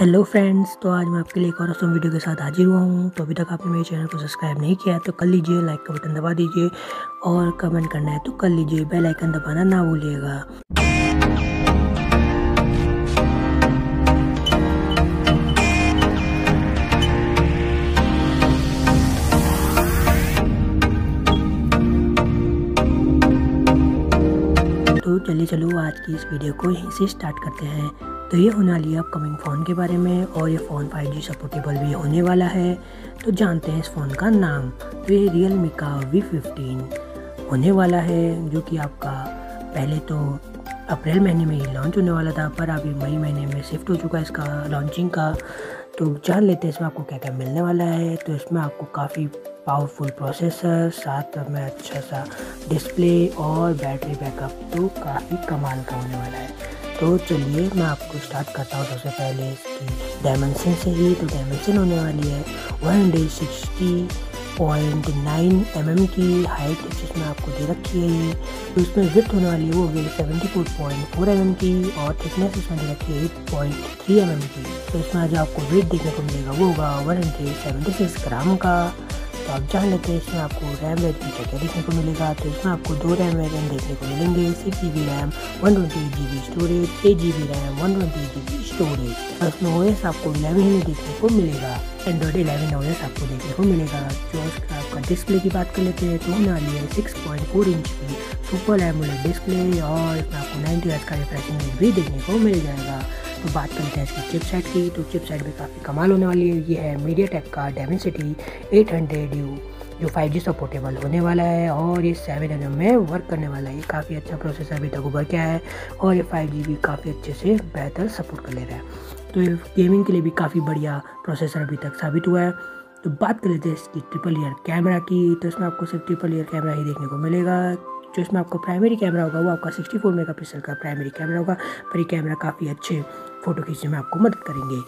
Hello friends, तो आज मैं आपके लिए एक और ऑसम वीडियो के साथ हाजिर हुआ हूँ। तो अभी तक आपने मेरे चैनल को सब्सक्राइब नहीं किया है तो कर लीजिए, लाइक का बटन दबा दीजिए और कमेंट करना है तो कर लीजिए, बेल आइकन दबाना ना भूलिएगा। तो चलिए चलो आज की इस वीडियो को यहीं से स्टार्ट करते हैं। तो ये होने वाली है अपकमिंग फ़ोन के बारे में और ये फ़ोन 5G सपोर्टेबल भी होने वाला है। तो जानते हैं इस फ़ोन का नाम। तो ये Realme का V15 होने वाला है, जो कि आपका पहले तो अप्रैल महीने में ही लॉन्च होने वाला था, पर अभी मई महीने में शिफ्ट हो चुका है इसका लॉन्चिंग का। तो जान लेते हैं इसमें आपको क्या क्या मिलने वाला है। तो इसमें आपको काफ़ी पावरफुल प्रोसेसर, साथ में अच्छा सा डिस्प्ले और बैटरी बैकअप तो काफ़ी कमाल का होने वाला है। तो चलिए मैं आपको स्टार्ट करता हूँ सबसे पहले इसकी डायमेंशन से ही। तो डायमेंशन होने वाली है 160.9 mm की हाइट जिसमें आपको दे रखी है। तो इसमें विड्थ होने वाली है वो होगी 74.4 mm की और थिकनेस इसमें दे रखी है 8.3 mm की। तो इसमें जो आपको वेट देखने को मिलेगा वो होगा 176 ग्राम का। तो आप जान लेते हैं इसमें आपको रैम रेट की क्या क्या देखने को मिलेगा। तो इसमें आपको 2 रैम वेरियंट देखने को मिलेंगे, 6 GB RAM 128 GB storage, 8 GB RAM 128 GB storage. और इसमें OS आपको 11 ही देखने को मिलेगा, एंड्रॉइड 11 OS आपको देखने को मिलेगा। जो इसका आपका डिस्प्ले की बात कर लेते हैं तो होने वाली है 6.4 इंच की सुपर एमोलेड डिस्प्ले और इसमें आपको 90Hz का रिफ्रेश रेट भी देखने को मिल जाएगा। तो बात करते हैं इसकी चिपसेट की। तो चिपसेट भी काफ़ी कमाल होने वाली है। ये है मीडियाटेक का डायमेंसिटी 800U जो 5G सपोर्टेबल होने वाला है और ये 7nm में वर्क करने वाला है। ये काफ़ी अच्छा प्रोसेसर अभी तक उभर गया है और ये 5G भी काफ़ी अच्छे से बेहतर सपोर्ट कर ले रहा है। तो ये गेमिंग के लिए भी काफ़ी बढ़िया प्रोसेसर अभी तक साबित हुआ है। तो बात कर लेते हैं इसकी ट्रिपल ईयर कैमरा की। तो इसमें आपको सिर्फ ट्रिपल ईयर कैमरा ही देखने को मिलेगा। जो इसमें आपका प्राइमरी कैमरा होगा वो आपका 64 मेगापिक्सल का प्राइमरी कैमरा होगा, पर ये कैमरा काफ़ी अच्छे फ़ोटो खींचने में आपको मदद करेंगे।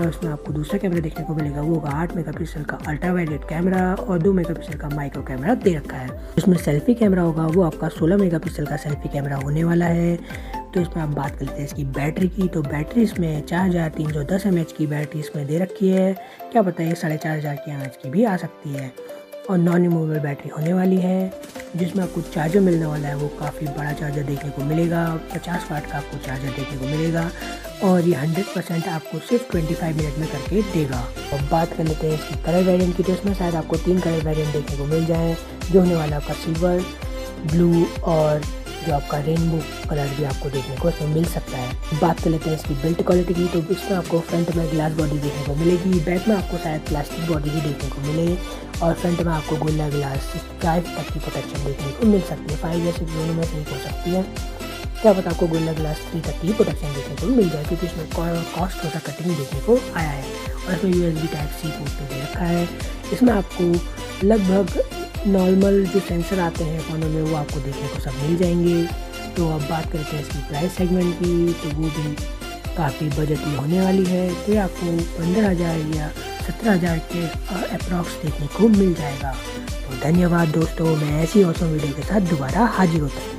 और इसमें आपको दूसरा कैमरा देखने को मिलेगा वो होगा 8 मेगापिक्सल का अल्ट्रावायलेट कैमरा और 2 मेगापिक्सल का माइक्रो कैमरा दे रखा है। इसमें सेल्फी कैमरा होगा वो आपका 16 मेगापिक्सल का सेल्फी कैमरा होने वाला है। तो इसमें आप बात कर लेते हैं इसकी बैटरी की। तो बैटरी इसमें 4310 mAh की बैटरी इसमें दे रखी है। क्या बताइए, 4500 mAh की भी आ सकती है। और नॉन रिमूवेबल बैटरी होने वाली है जिसमें आपको चार्जर मिलने वाला है वो काफ़ी बड़ा चार्जर देखने को मिलेगा। 50 वाट का आपको चार्जर देखने को मिलेगा और ये 100% आपको सिर्फ 25 मिनट में करके देगा। और बात कर लेते हैं इसकी कलर वेरिएंट की। तो इसमें शायद आपको 3 कलर वेरिएंट देखने को मिल जाए, जो होने वाला आपका सिल्वर, ब्लू और जो आपका रेनबो कलर भी आपको देखने को इसमें मिल सकता है। बात कर लेते हैं इसकी बिल्ड क्वालिटी की। तो इसमें आपको फ्रंट में ग्लास बॉडी देखने को मिलेगी, बैक में आपको शायद प्लास्टिक बॉडी ही देखने को मिले और फ्रंट में आपको गोला ग्लास 5 तक की प्रोटेक्शन देखने को मिल सकती है। 5 या 6 दोनों में ठीक हो सकती है। क्या पता आपको गोला ग्लास 3 तक की प्रोटेक्शन देखने को मिल जाए, क्योंकि इसमें कॉस्ट थोड़ा कटिंग देखने को आया है। और इसमें USB Type-C पोर्ट भी रखा है। इसमें आपको लगभग नॉर्मल जो सेंसर आते हैं फ़ोनों में वो आपको देखने को सब मिल जाएंगे। तो अब बात करते हैं इसकी प्राइस सेगमेंट की। तो वो भी काफ़ी बजट में होने वाली है। तो ये आपको 15,000 या 17,000 के अप्रॉक्स देखने को मिल जाएगा। तो धन्यवाद दोस्तों, मैं ऐसी ऑसम वीडियो के साथ दोबारा हाजिर होता हूँ।